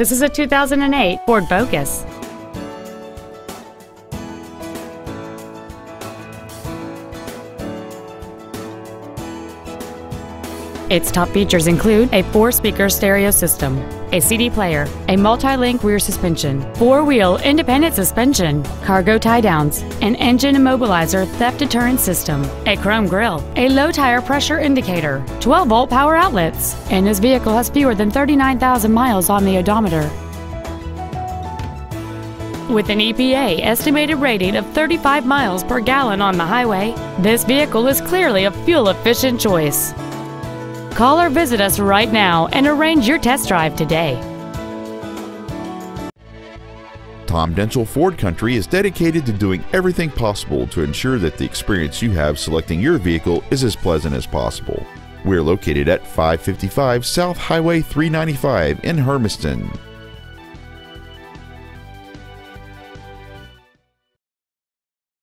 This is a 2008 Ford Focus. Its top features include a 4-speaker stereo system, a CD player, a multi-link rear suspension, 4-wheel independent suspension, cargo tie-downs, an engine immobilizer theft deterrent system, a chrome grille, a low tire pressure indicator, 12-volt power outlets, and this vehicle has fewer than 39,000 miles on the odometer. With an EPA estimated rating of 35 miles per gallon on the highway, this vehicle is clearly a fuel-efficient choice. Call or visit us right now and arrange your test drive today. Tom Denchel Ford Country is dedicated to doing everything possible to ensure that the experience you have selecting your vehicle is as pleasant as possible. We're located at 555 South Highway 395 in Hermiston.